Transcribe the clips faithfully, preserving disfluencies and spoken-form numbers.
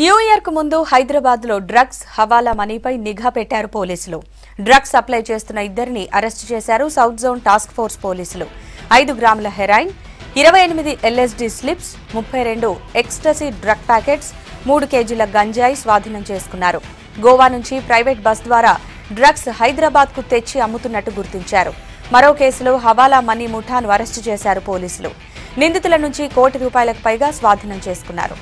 New year కు ముందు హైదరాబాద్ లో డ్రగ్స్ హవాలా మనీపై నిఘా పెట్టారు పోలీసులు. డ్రగ్స్ సప్లై చేస్తున్న ఇద్దరిని అరెస్ట్ చేశారు సౌత్ జోన్ టాస్క్ ఫోర్స్ పోలీసులు. ఐదు గ్రాముల హెరాయిన్, ఇరవై ఎనిమిది ఎల్ఎస్డి స్లిప్స్, ముప్పై రెండు ఎక్స్టసీ డ్రగ్ ప్యాకెట్స్, మూడు కేజీల గంజాయి స్వాధీనం చేసుకున్నారు. గోవా నుంచి ప్రైవేట్ బస్ ద్వారా డ్రగ్స్ హైదరాబాద్ కు తెచ్చి అమ్ముతున్నట్టు గుర్తించారు. మరో కేసులో హవాలా మనీ ముఠాను అరెస్టు చేశారు పోలీసులు. నిందితుల నుంచి కోటి రూపాయలకు పైగా స్వాధీనం చేసుకున్నారు.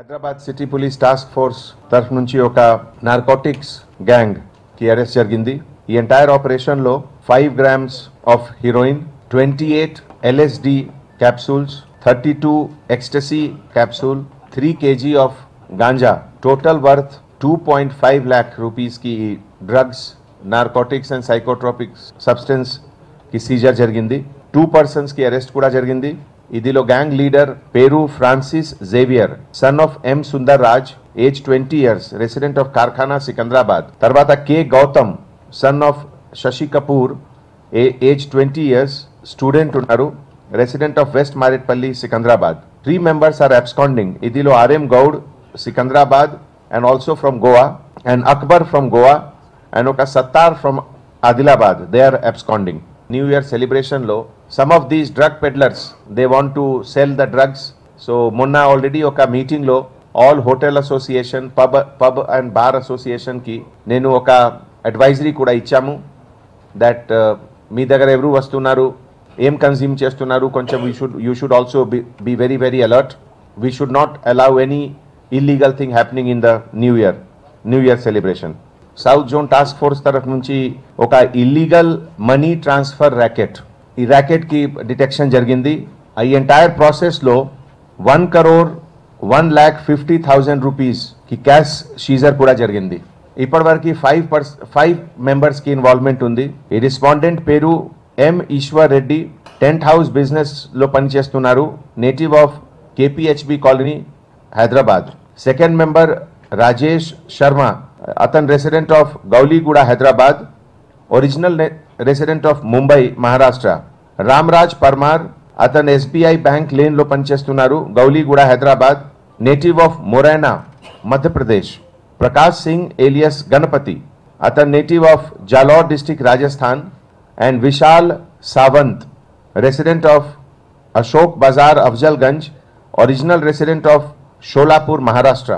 Hyderabad city police task force తరఫు నుంచి ఒక నార్కోటిక్స్ గ్యాంగ్ కి అరెస్ట్ జరిగింది. ఈ ఎంటైర్ ఆపరేషన్ లో five grams of heroin, twenty eight LSD capsules, thirty two ecstasy capsule, three KG of ganja, total worth two point five lakh rupees కి drugs, narcotics and psychotropics substance కి seizure జరిగింది. Two persons కి arrest కూడా జరిగింది. इदिलो gang leader पेरू Francis Xavier, son of M Sundar Raj, as twenty years, resident of Karkhana Secunderabad. तरबाता K Gautam, son of Shashi Kapoor, age twenty years, student नारू, resident of west Marredpally Secunderabad. Three members are absconding, इदिलो R M Goud Secunderabad and also from Goa, and Akbar from Goa and ओका Sattar from Adilabad. They are absconding. New Year celebration lo some of these drug peddlers, they want to sell the drugs. So Monna already oka meeting lo all hotel association, pub pub and bar association ki nenu oka advisory kuda ichamu that mee dagara evru vastunaru, em consume chestunaru, koncham we should you should also be, be very very alert. We should not allow any illegal thing happening in the new year new year celebration. South zone task force తరఫు నుంచి ఒక illegal money transfer racket, ఈ ర్యాకెట్కి detection జరిగింది. ఈ entire ప్రాసెస్లో one crore one lakh fifty thousand రూపీస్కి cash seizure కూడా జరిగింది. ఇప్పటివరకు ఫైవ్ పర్స్ ఫైవ్ మెంబర్స్కి ఇన్వాల్వ్మెంట్ ఉంది. ఈ రెస్పాండెంట్ పేరు M Eshwar Reddy, tent house బిజినెస్లో పనిచేస్తున్నారు, native of KPHB colony Hyderabad. Second member Rajesh Sharma, అతను resident of Gowliguda Hyderabad, original resident of Mumbai Maharashtra. Ramraj Parmar, అతను ఎస్బీఐ బ్యాంక్ లేన్లో పనిచేస్తున్నారు, Gowliguda Hyderabad, native of Morena Madhya Pradesh. Prakash Singh alias Ganapati, అతను native of Jalore district Rajasthan, and Vishal Sawant, resident of Ashok Bazar Afzalgunj, original resident of Solapur Maharashtra.